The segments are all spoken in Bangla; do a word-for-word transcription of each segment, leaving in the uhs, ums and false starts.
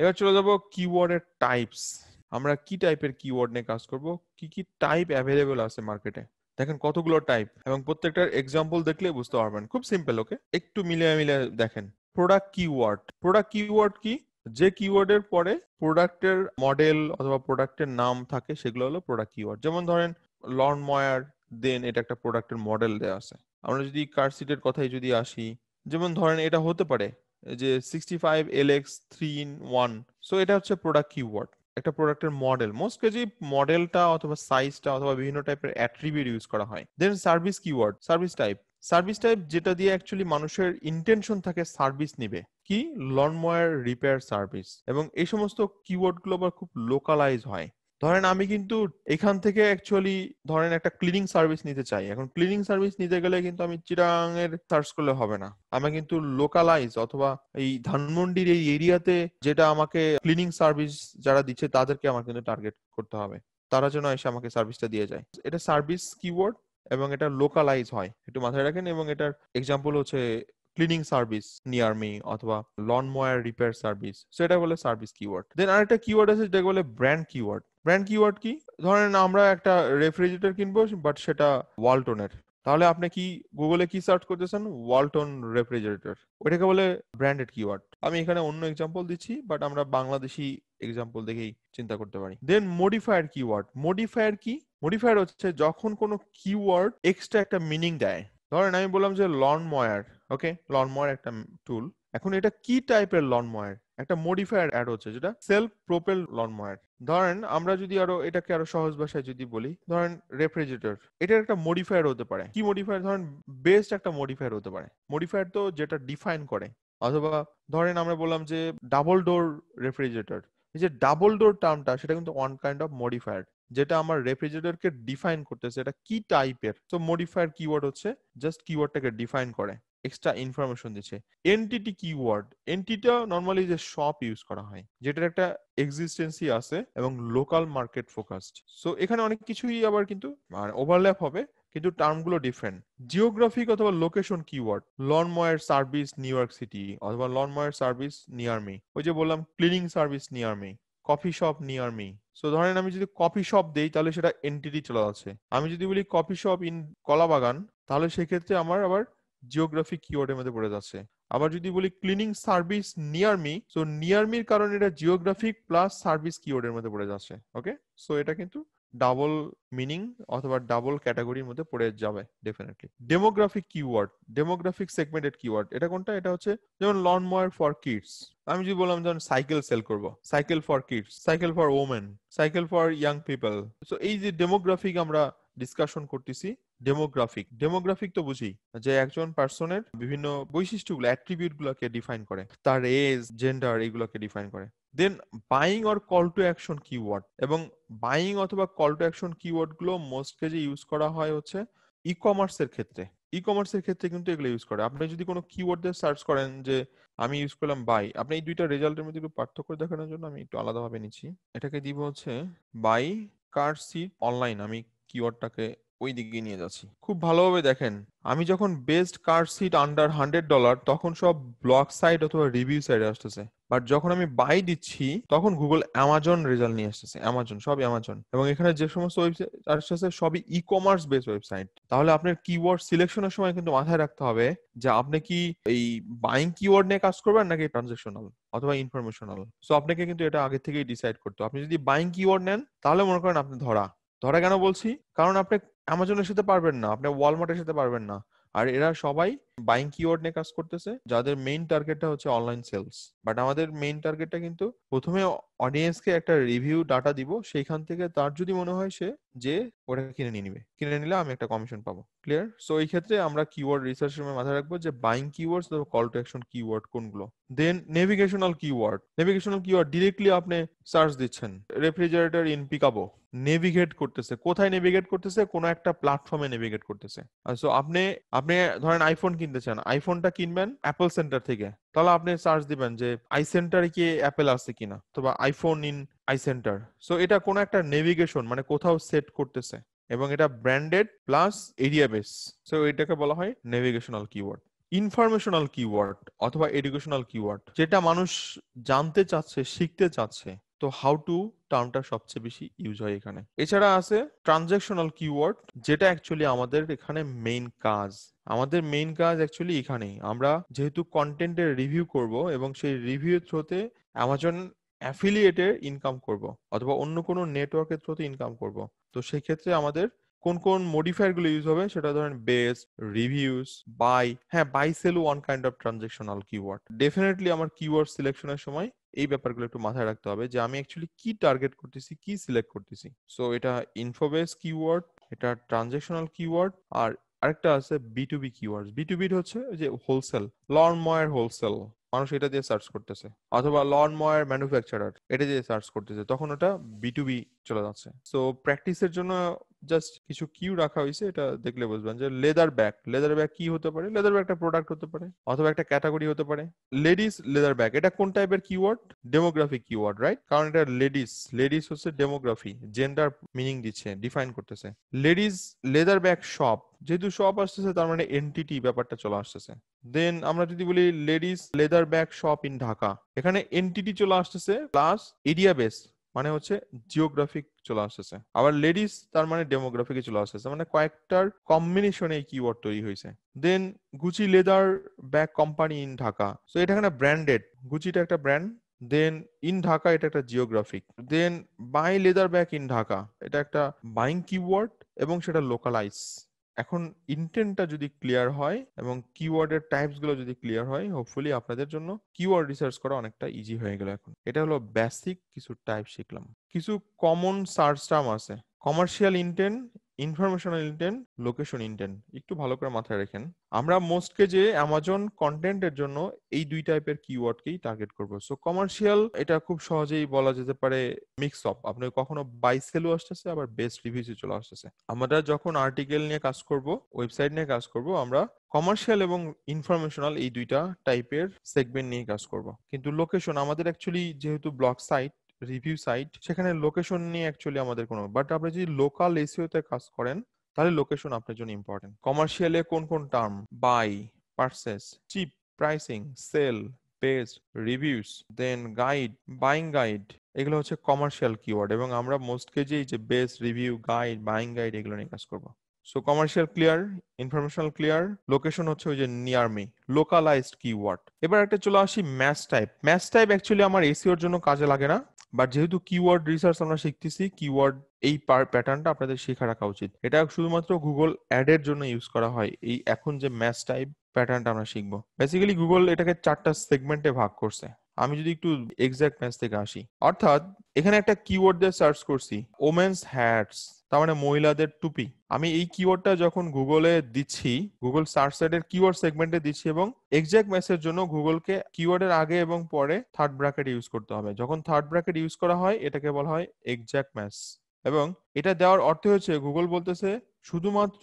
এবার চলে যাব কিওয়ার্ডের টাইপস। আমরা কি টাইপের কিওয়ার্ড নিয়ে কাজ করব, কি কি টাইপ अवेलेबल আছে মার্কেটে। দেখেন কতগুলো টাইপ এবং প্রত্যেকটার एग्जांपल দেখলে বুঝতে পারবেন। খুব সিম্পল, ওকে একটু মিলে মিলে দেখেন। প্রোডাক্ট কিওয়ার্ড, প্রোডাক্ট কিওয়ার্ড কি যে কিওয়ার্ডের পরে প্রোডাক্টের মডেল অথবা প্রোডাক্টের নাম থাকে সেগুলো হলো প্রোডাক্ট কিওয়ার্ড। যেমন ধরেন লন ময়ার, দেন এটা একটা প্রোডাক্টের মডেল দেয়া আছে। আমরা যদি কার সিটের কথাই যদি আসি, যেমন ধরেন এটা হতে পারে যে sixty-five L X three in one, so এটা হচ্ছে প্রোডাক্ট কিওয়ার্ড, একটা প্রোডাক্টের মডেল। মোস্ট কেজি মডেলটা অথবা সাইজটা অথবা বিভিন্ন টাইপের অ্যাট্রিবিউট ইউজ করা হয়। Then service keyword, service type, service type যেটা দিয়ে অ্যাকচুয়ালি মানুষের ইন্টেনশন থাকে সার্ভিস নেবে, কি লনময়ার রিপেয়ার সার্ভিস। এবং এই সমস্ত কিওয়ার্ড গুলো আবার খুব লোকালাইজ হয়। ধরেন আমি কিন্তু এখান থেকে অ্যাকচুয়ালি ধরেন একটা ক্লিনিং সার্ভিস নিতে চাই। এখন ক্লিনিং সার্ভিস নিতে গেলে কিন্তু আমি চিটাং এর সার্চ করলে হবে না, আমি কিন্তু লোকালাইজ অথবা এই ধানমন্ডির এই এরিয়াতে যেটা আমাকে ক্লিনিং সার্ভিস যারা দিচ্ছে তাদেরকে আমার কিন্তু টার্গেট করতে হবে, তারা যেন এসে আমাকে সার্ভিসটা দিয়ে যায়। এটা সার্ভিস কিওয়ার্ড এবং এটা লোকালাইজ হয়, একটু মাথায় রাখেন। এবং এটার এক্সাম্পল হচ্ছে ক্লিনিং সার্ভিস নিয়ার মি অথবা লন ময়ার রিপেয়ার সার্ভিস, সেটা বলে সার্ভিস কিওয়ার্ড। দেন আরেকটা কিওয়ার্ড আছে যেটা বলে ব্র্যান্ড কিওয়ার্ড। ব্র্যান্ড কিওয়ার্ড কি, ধরেন আমরা একটা রেফ্রিজারেটর কিনবো বাট সেটা ওয়ালটনের, তাহলে আপনি কি গুগলে কি সার্চ করতেছেন, ওয়ালটন রেফ্রিজারেটর, ওইটাকে বলে ব্র্যান্ডেড কিওয়ার্ড। আমি এখানে অন্য এক্সাম্পল দিচ্ছি বাট আমরা বাংলাদেশি এক্সাম্পল দেখেই চিন্তা করতে পারি। দেন মডিফায়ার কিওয়ার্ড, মডিফায়ার কি, মডিফায়ার হচ্ছে যখন কোনো কিওয়ার্ড এক্সট্রা একটা মিনিং দেয়। ধরেন আমি বললাম যে লন ময়ার, ওকে লন ময়ার একটা টুল, এখন এটা কি টাইপের লন ময়ার, একটা মডিফায়ার অ্যাড হচ্ছে যেটা সেলফ প্রোপেল লন ময়ার। ধরেন আমরা যদি আরো এটাকে আরো সহজ ভাষায় যদি বলি, ধরেন রেফ্রিজারেটর, এটার একটা মডিফায়ার হতে পারে। কি মডিফায়ার, ধরেন বেস্ট একটা মডিফায়ার হতে পারে, মডিফায়ার তো যেটা ডিফাইন করে। অথবা ধরেন আমরা বললাম যে ডাবল ডোর রেফ্রিজারেটর, এই যে ডাবল ডোর টার্মটা সেটা কিন্তু ওয়ান কাইন্ড অফ মডিফায়ার যেটা আমার রেফ্রিজারেটরকে ডিফাইন করতেছে এটা কি টাইপের। তো মডিফায়ার কিওয়ার্ড হচ্ছে জাস্ট কিওয়ার্ডটাকে ডিফাইন করে, এক্সট্রা ইনফরমেশন দিচ্ছে। এন্টিটি কিওয়ার্ড, এন্টিটিটা নরমালি যে শপ ইউজ করা হয় যেটার একটা এক্সিস্টেন্সি আছে এবং লোকাল মার্কেট ফোকাসড। সো এখানে অনেক কিছুই আবার কিন্তু ওভারল্যাপ হবে কিন্তু টার্মগুলো ডিফারেন্ট। জিওগ্রাফিক অথবা location keyword, lawn mower service New York City অথবা lawn mower service near me, ওই যে বললাম cleaning service near me, coffee shop near me. So ধরেন আমি যদি কফি শপ দেই তাহলে সেটা এন্টিটি চলে যাচ্ছে। আমি যদি বলি কফি শপ ইন কলাবাগান তাহলে সেক্ষেত্রে আমার আবার জিওগ্রাফিক কিওয়ার্ডের মধ্যে পড়ে যাচ্ছে। আবার যদি বলি cleaning service near me, so near মির কারণে এটা জিওগ্রাফিক প্লাস সার্ভিস কিওয়ার্ডের মধ্যে পড়ে যাচ্ছে। ওকে সো এটা কিন্তু ডাবল মিনিং অথবা ডাবল ক্যাটাগরির মধ্যে পড়ে যাবে definitely. Demographic keyword, demographic segmented keyword, এটা কোনটা, এটা হচ্ছে যেমন লন ময়ার ফর কিডস। আমি যদি বললাম ধরুন সাইকেল সেল করবো, cycle for kids, cycle for women, cycle for young people. So এই যে ডেমোগ্রাফিক আমরা ডিসকাশন করতেছি, ডেমোগ্রাফিক, ডেমোগ্রাফিক তো বুঝি যে একজন পার্সনের বিভিন্ন বৈশিষ্ট্যগুলো অ্যাট্রিবিউটগুলোকে ডিফাইন করে, তার এজ, জেন্ডার, এগুলোকে ডিফাইন করে। Then buying or call to action keyword, এবং বাইং অথবা কল টু অ্যাকশন কিওয়ার্ড গুলো মোস্টলি যে ইউজ করা হয় হচ্ছে ই কমার্সের ক্ষেত্রে। ই কমার্সের ক্ষেত্রে কিন্তু এগুলো ইউজ করে। আপনি যদি কোনো কিওয়ার্ড দিয়ে সার্চ করেন যে আমি ইউজ করলাম বাই, আপনি এই দুইটা রেজাল্টের মধ্যে একটু পার্থক্য দেখানোর জন্য আমি একটু আলাদাভাবে নিচ্ছি। এটাকে দিব হচ্ছে বাই কার সিট অনলাইন, আমি কিওয়ার্ডটাকে ওই দিকে নিয়ে যাচ্ছি। খুব ভালোভাবে দেখেন, আমি যখন best car seat under hundred dollar তখন সব ব্লগ সাইট অথবা রিভিউ সাইটে আসতেছে, বাট যখন আমি বাই দিচ্ছি তখন গুগল অ্যামাজন রেজাল্ট নিয়ে আসতেছে, অ্যামাজন, সব অ্যামাজন। এবং এখানে যে সমস্ত ওয়েবসাইট আসতেছে সবই ই কমার্স বেস ওয়েবসাইট। তাহলে আপনার কিওয়ার্ড সিলেকশনের সময় কিন্তু মাথায় রাখতে হবে যে আপনি কি এই বাইং কিওয়ার্ড নিয়ে কাজ করবেন নাকি ট্রানজ্যাকশনাল অথবা ইনফরমেশনাল। সো আপনাকে কিন্তু এটা আগে থেকেই ডিসাইড করতে হবে। আপনি যদি বাইং কিওয়ার্ড নেন তাহলে মনে করেন আপনি ধরা ধরা কেন বলছি, কারণ আপনি অ্যামাজনের সাথে পারবেন না, আপনি ওয়ালমার্টের সাথে পারবেন না। আর এরা সবাই বাইং কিওয়ার্ড নিয়ে কাজ করতেছে যাদের মেইন টার্গেটটা হচ্ছে অনলাইন সেলস, বাট আমাদের মেইন টার্গেটটা কিন্তু প্রথমে অডিয়েন্সকে একটা রিভিউ ডাটা দিব, সেইখান থেকে তার যদি মনে হয় সে যে ওটা কিনে নিয়ে নিবে, কিনে নিলে আমি একটা কমিশন পাবো, ক্লিয়ার। সো এই ক্ষেত্রে আমরা কিওয়ার্ড রিসার্চের সময় মাথায় রাখবো যে বাইং কিওয়ার্ডস অথবা কল টু অ্যাকশন কিওয়ার্ড কোনগুলো। Then navigational keyword, navigational keyword directly আপনি সার্চ দিচ্ছেন রেফ্রিজারেটর ইন পিকাবো, নেভিগেট করতেছে, কোথায় নেভিগেট করতেছে, কোনো একটা প্ল্যাটফর্মে নেভিগেট করতেছে। সো আপনি আপনি ধরেন আইফোন কিনতে চান, আইফোনটা কিনবেন অ্যাপল সেন্টার থেকে, তাহলে আপনি সার্চ দিবেন যে আই সেন্টারে কি অ্যাপেল আছে কিনা অথবা iPhone in I centre. So এটা কোনো একটা নেভিগেশন মানে কোথাও সেট করতেছে এবং এটা branded plus area base, so এটাকে বলা হয় নেভিগেশনাল কিওয়ার্ড। ইনফরমেশনাল কিওয়ার্ড অথবা এডুকেশনাল কিওয়ার্ড যেটা মানুষ জানতে চাচ্ছে শিখতে চাচ্ছে, তো হাউ টু টার্মটা সবচেয়ে বেশি ইউজ হয় এখানে। এছাড়া আছে ট্রানজ্যাকশনাল কিওয়ার্ড, যেটা অ্যাকচুয়ালি আমাদের এখানে মেইন কাজ। আমাদের মেইন কাজ অ্যাকচুয়ালি এখানেই, আমরা যেহেতু কন্টেন্টের রিভিউ করব এবং সেই রিভিউ থ্রুতে অ্যামাজন অ্যাফিলিয়েটের ইনকাম করব অথবা অন্য কোনো নেটওয়ার্কের থ্রুতে ইনকাম করব, তো সেই ক্ষেত্রে আমাদের কোন কোন মডিফায়ার গুলো ইউজ হবে সেটা ধরেন বেস, রিভিউস, বাই। হ্যাঁ, buy sell one kind of transactional keyword. Definitely আমার কিওয়ার্ড সিলেকশনের সময় এই ব্যাপারগুলো একটু মাথায় রাখতে হবে যে আমি অ্যাকচুয়ালি কি টার্গেট করতেছি, কি সিলেক্ট করতেছি। সো এটা ইনফোবেস কিওয়ার্ড, এটা ট্রানজ্যাকশনাল কিওয়ার্ড, আর আরেকটা আছে বিটুবি কিওয়ার্ড। বিটুবি হচ্ছে যে হোলসেল, লন ময়ার হোলসেল, মানুষ এটা দিয়ে সার্চ করতেছে, অথবা লন ময়ার ম্যানুফ্যাকচারার এটা দিয়ে সার্চ করতেছে, তখন ওটা বিটুবি চলে যাচ্ছে। সো প্র্যাকটিসের জন্য জাস্ট কিছু কিউ রাখা হয়েছে, এটা দেখলে বুঝবেন যে লেদার ব্যাগ। লেদার ব্যাগ কি হতে পারে? লেদার ব্যাগ একটা প্রোডাক্ট হতে পারে অথবা একটা ক্যাটাগরি হতে পারে। লেডিস লেদার ব্যাগ, এটা কোন টাইপের কিওয়ার্ড? Demographic keyword, right? কারণ এটা লেডিস, লেডিস হচ্ছে ডেমোগ্রাফি, জেন্ডার মিনিং দিচ্ছে, ডিফাইন করতেছে। লেডিস লেদার ব্যাগ শপ, যেহেতু শপ আসতেছে তার মানে এন্টিটি ব্যাপারটা চলে আসতেছে। দেন আমরা যদি বলি ladies leather bag shop in Dhaka, এখানে এন্টিটি চলে আসতেছে প্লাস এরিয়া বেস, মানে হচ্ছে জিওগ্রাফিক চলে আসতেছে। আবার লেডিস তার মানে ডেমোগ্রাফিকে চলে আসতেছে, মানে কয়েকটার কম্বিনেশনে এই কিওয়ার্ড তৈরি হয়েছে। Then Gucci leather bag company in Dhaka, so এটা এখানে ব্র্যান্ডেড, গুচিটা একটা ব্র্যান্ড, দেন ইন ঢাকা এটা একটা geographic. Then buy leather bag in Dhaka, এটা একটা বাইং কিওয়ার্ড এবং সেটা লোকালাইজ। এখন ইন্টেন্টটা যদি ক্লিয়ার হয় এবং কিওয়ার্ডের টাইপস গুলো যদি ক্লিয়ার হয়, হোপফুলি আপনাদের জন্য কিওয়ার্ড রিসার্চ করা অনেকটা ইজি হয়ে গেল। এখন এটা হলো বেসিক কিছু টাইপ শিখলাম। কিছু কমন সার্চ টার্ম আছে: commercial intent, informational intent, location intent. একটু ভালো করে মাথায় রাখেন, আমরা মোস্টকে যে অ্যামাজন কন্টেন্টের জন্য এই দুই টাইপের কিওয়ার্ডকেই টার্গেট করবো। সো কমার্শিয়াল, এটা খুব সহজেই বলা যেতে পারে মিক্স আপ, আপনি কখনো বাই সেলও আসতেছে আবার বেস্ট রিভিউসে চলে আসতেছে। আমরা যখন আর্টিকেল নিয়ে কাজ করব, ওয়েবসাইট নিয়ে কাজ করব, আমরা কমার্শিয়াল এবং ইনফরমেশনাল এই দুইটা টাইপের সেগমেন্ট নিয়ে কাজ করব। কিন্তু লোকেশন আমাদের অ্যাকচুয়ালি যেহেতু ব্লগ সাইট, রিভিউ সাইট, সেখানে লোকেশন নিয়ে অ্যাকচুয়ালি আমাদের কোনো, বাট আপনি যদি লোকাল এসইও তে কাজ করেন তাহলে লোকেশন আপনার জন্য ইম্পর্টেন্ট। কমার্শিয়ালে কোন কোন term? Buy, purchase, cheap, pricing, sale, best, reviews, then guide, buying guide, এগুলো হচ্ছে কমার্শিয়াল কিওয়ার্ড। এবং আমরা মোস্টকে যেই যে best, review, guide, buying guide এগুলো নিয়ে কাজ করবো। So commercial clear, informational clear, location হচ্ছে ওই যে নিয়ার মি, লোকালাইজড কিওয়ার্ড। এবার একটা চলে আসি match type. Match type actually আমার এসইওর জন্য কাজে লাগে না, বাট যেহেতু কিওয়ার্ড রিসার্চ আমরা শিখতেছি, কিওয়ার্ড এই প্যাটার্নটা আপনাদের শেখা রাখা উচিত। এটা শুধুমাত্র গুগল অ্যাড এর জন্য ইউজ করা হয়। এই এখন যে ম্যাচ টাইপ প্যাটার্নটা আমরা শিখবো, বেসিক্যালি গুগল এটাকে চারটা সেগমেন্টে ভাগ করছে। আমি যদি একটু এক্সাক্ট ম্যাচ থেকে আসি, অর্থাৎ এখানে একটা কিওয়ার্ড দিয়ে সার্চ করছি ওমেন্স হ্যাটস, তার মানে মহিলাদের টুপি। আমি এই কিওয়ার্ডটা যখন গুগলে দিচ্ছি, গুগল সার্চ সাইডের কিওয়ার্ড সেগমেন্টে দিচ্ছি, এবং এক্সাক্ট ম্যাচের জন্য গুগলকে কিওয়ার্ডের আগে এবং পরে থার্ড ব্র্যাকেট ইউজ করতে হবে। যখন থার্ড ব্র্যাকেট ইউজ করা হয় এটাকে বলা হয় এক্সাক্ট ম্যাচ। এবং এটা দেওয়ার অর্থ হচ্ছে গুগল বলতেছে শুধুমাত্র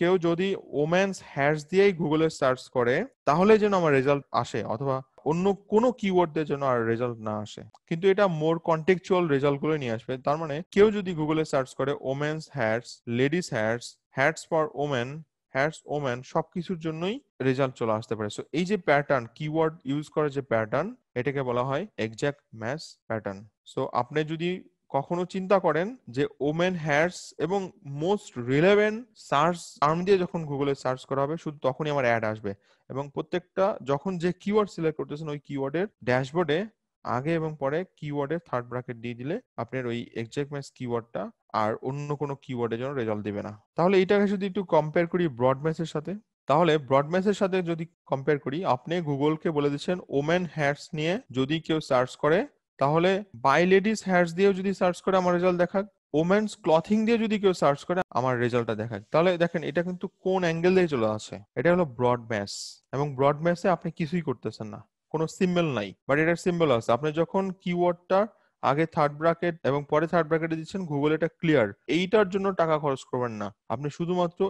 কেউ যদি ওমেন্স হ্যাটস দিয়েই গুগলে সার্চ করে তাহলে যেন আমার রেজাল্ট আসে, অথবা অন্য কোনো কিওয়ার্ডের জন্য আর রেজাল্ট না আসে। কিন্তু এটা মোর কন্টেক্সচুয়াল রেজাল্ট গুলো নিয়ে আসবে। তার মানে কেউ যদি গুগলে সার্চ করে women's hats, ladies hats, hats for women, hats women, সবকিছুর জন্যই রেজাল্ট চলে আসতে পারে। সো এই যে প্যাটার্ন, কিওয়ার্ড ইউজ করার যে প্যাটার্ন, এটাকে বলা হয় এক্সাক্ট ম্যাচ প্যাটার্ন। সো আপনি যদি কখনো চিন্তা করেন যে ওমেন হ্যাটস এবং মোস্ট রিলেভেন্ট সার্চ টার্ম দিয়ে যখন গুগলে সার্চ করা হবে, শুধু তখনই আমার অ্যাড আসবে। এবং প্রত্যেকটা যখন যে কিওয়ার্ড সিলেক্ট করতেছেন ওই কিওয়ার্ডের ড্যাশবোর্ডে আগে এবং পরে কিওয়ার্ডের থার্ড ব্র্যাকেট দিয়ে দিলে আপনার ওই এক্সাক্ট ম্যাচ কিওয়ার্ডটা আর অন্য কোনো কিওয়ার্ডের জন্য রেজাল্ট দেবে না। তাহলে এটাকে যদি একটু কম্পেয়ার করি ব্রড ম্যাচের সাথে, তাহলে ব্রড ম্যাচের সাথে যদি কম্পেয়ার করি, আপনি গুগলকে বলে দিচ্ছেন ওমেন হ্যাটস নিয়ে যদি কেউ সার্চ করে তাহলে বাই লেডিস হ্যাটস দিয়েও যদি সার্চ করে আমার রেজাল্ট দেখাক, ওমেন্স ক্লথিং দিয়ে যদি কেউ সার্চ করে আমার রেজাল্টটা দেখাক। তাহলে দেখেন এটা কিন্তু কোন অ্যাঙ্গেল দিয়ে চলে আসে, এটা হলো ব্রড ম্যাচ। এবং ব্রড ম্যাচে আপনি কিছুই করতেছেন না, কোনো সিম্বল নাই, বাট এটার সিম্বল আছে। আপনি যখন কিওয়ার্ডটা আগে থার্ড ব্র্যাকেট এবং পরে থার্ড ব্র্যাকেটে দিচ্ছেন, গুগল এটা ক্লিয়ার, এইটার জন্য টাকা খরচ করবেন না। আপনি শুধুমাত্র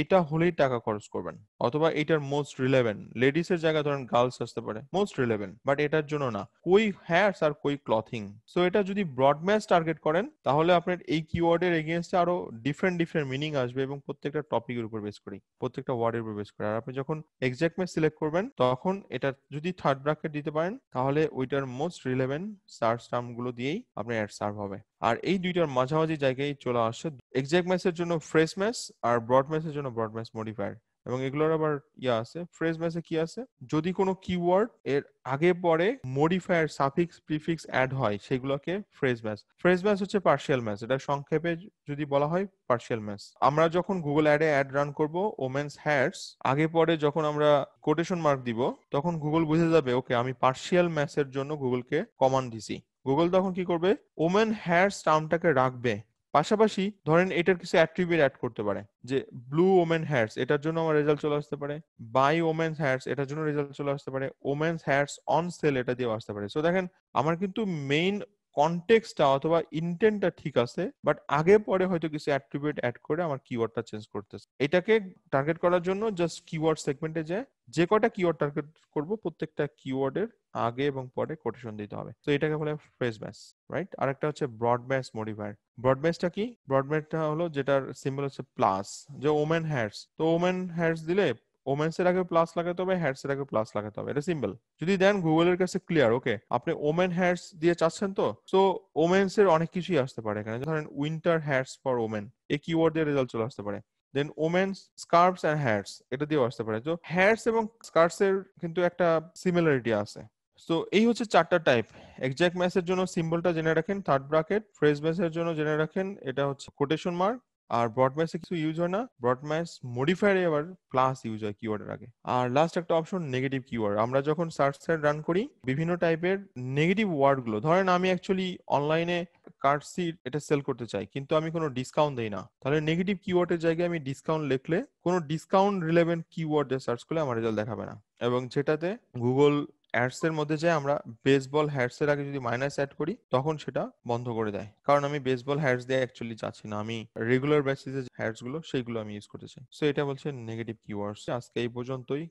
এটা হলেই টাকা খরচ করবেন অথবা এটার মোস্ট রিলেভেন্ট লেডিস এর জায়গা ধরেন গার্লস আসতে পারে মোস্ট রিলেভেন্ট, বাট এটার জন্য না কই হেয়ারস আর কই ক্লথিং। সো এটা যদি ব্রডম্যাচ টার্গেট করেন তাহলে আপনার এই কিওয়ার্ডের এগেইনস্টে আরো ডিফারেন্ট ডিফারেন্ট মিনিং আসবে এবং প্রত্যেকটা টপিকের উপর বেস করে প্রত্যেকটা ওয়ার্ডের উপর বেস করে। আর আপনি যখন এক্সাক্ট ম্যাচ সিলেক্ট করবেন তখন এটা যদি থার্ড ব্র্যাকেট দিতে পারেন তাহলে ওইটার মোস্ট রিলেভেন্ট সার্চ টার্ম গুলো দিয়েই আপনার অ্যাড সার্ভ হবে। আর এই দুইটার মাঝামাঝি জায়গায় চলে আসছে এক্সাক্ট ম্যাচের জন্য ফ্রেশ ম্যাচ আর ব্রড ম্যাচের জন্য ব্রড ম্যাচ মডিফায়ার। এবং এগুলোর আবার ইয়া আছে, ফ্রেশ ম্যাচে কি আছে যদি কোনো কিওয়ার্ড এর আগে পরে মডিফায়ার সাফিক্স প্রিফিক্স অ্যাড হয় সেগুলোকে ফ্রেজ ম্যাচ। ফ্রেজ ম্যাচ হচ্ছে পার্শিয়াল ম্যাচ, এটা সংক্ষেপে যদি বলা হয় পার্শিয়াল ম্যাচ। আমরা যখন গুগল অ্যাডে অ্যাড রান করব ওমেন্স হেয়ারস আগে পরে যখন আমরা কোটেশন মার্ক দিব তখন গুগল বুঝে যাবে ওকে আমি পার্শিয়াল ম্যাচের জন্য গুগলকে কমান্ড দিছি। গুগল তখন কি করবে ওমেন হেয়ারস টার্মটাকে রাখবে, পাশাপাশি ধরেন এটার কিছু অ্যাট্রিবিউট অ্যাড করতে পারে যে ব্লু ওমেন হেয়ারস এটার জন্য আমার রেজাল্ট চলে আসতে পারে, বাই ওমেন হেয়ারস এটার জন্য রেজাল্ট চলে আসতে পারে, ওমেন হেয়ারস অন সেল এটা দিয়ে আসতে পারে। সো দেখেন আমার কিন্তু মেইন কনটেক্সটটা অথবা ইন্টেন্টটা ঠিক আছে বাট আগে পরে হয়তো কিছু অ্যাট্রিবিউট অ্যাড করে আমার কিওয়ার্ডটা চেঞ্জ করতেছে। এটাকে টার্গেট করার জন্য জাস্ট কিওয়ার্ড সেগমেন্টে যায় যে কটা কিওয়ার্ড টার্গেট করব প্রত্যেকটা কিওয়ার্ডের আগে এবং পরে কোটেশন দিতে হবে। তো এটাকে বলে ফ্রেজ ম্যাচ, রাইট। আর একটা হচ্ছে ব্রড ম্যাচ মডিফায়ার। ব্রড ম্যাচটা কি? ব্রড ম্যাচটা হলো যেটার সিম্বল হচ্ছে প্লাস, যে ওমেন হেয়ারস, তো ওমেন হেয়ারস দিলে ওমেন্স এর আগে প্লাস লাগাতে হবে, হেয়ারস এর আগে প্লাস লাগাতে হবে, এটা সিম্বল। যদি দেন গুগলের কাছে ক্লিয়ার ওকে আপনি ওমেন হেয়ারস দিয়ে চাচ্ছেন তো সো ওমেন্স এর অনেক কিছুই আসতে পারে এখানে, ধরেন উইন্টার হেয়ারস ফর ওমেন এই কিওয়ার্ড দিয়ে রেজাল্ট চলে আসতে পারে, then women scarves and hairs এটা দিয়ে আসতে পারে। তো হেয়ারস এবং স্কার্ভস এর কিন্তু একটা সিমিলারিটি আছে। সো এই হচ্ছে চারটা টাইপ। এক্সাক্ট ম্যাচের জন্য সিম্বলটা জেনে রাখেন থার্ড ব্র্যাকেট, ফ্রেজ ম্যাচের জন্য জেনে রাখেন এটা হচ্ছে কোটেশন মার্ক, আর ব্রড ম্যাচে কিছু ইউজ হয় না, ব্রড ম্যাচ মডিফায়ারে আবার প্লাস ইউজ হয় কিওয়ার্ডের আগে। আর লাস্ট একটা অপশন নেগেটিভ কিওয়ার্ড। আমরা যখন সার্চ সাইড রান করি বিভিন্ন টাইপের নেগেটিভ ওয়ার্ড গুলো, ধরেন আমি অ্যাকচুয়ালি অনলাইনে কার্ড সিট এটা সেল করতে চাই কিন্তু আমি কোনো ডিসকাউন্ট দেই না, তাহলে নেগেটিভ কিওয়ার্ডের জায়গায় আমি ডিসকাউন্ট লিখলে কোনো ডিসকাউন্ট রিলেভেন্ট কিওয়ার্ড সার্চ করলে আমার রেজাল্ট দেখাবে না। এবং সেটাতে গুগল অ্যাডস এর মধ্যে যে আমরা বেসবল হ্যাটস এর আগে যদি মাইনাস অ্যাড করি তখন সেটা বন্ধ করে দেয়, কারণ আমি বেসবল হ্যাটস দিয়ে অ্যাকচুয়ালি চাচ্ছি না, আমি রেগুলার বেসিসে হ্যাটস গুলো সেইগুলো আমি ইউজ করতে চাই। সো এটা বলছে নেগেটিভ কিওয়ার্ডস। আজকে এই পর্যন্তই।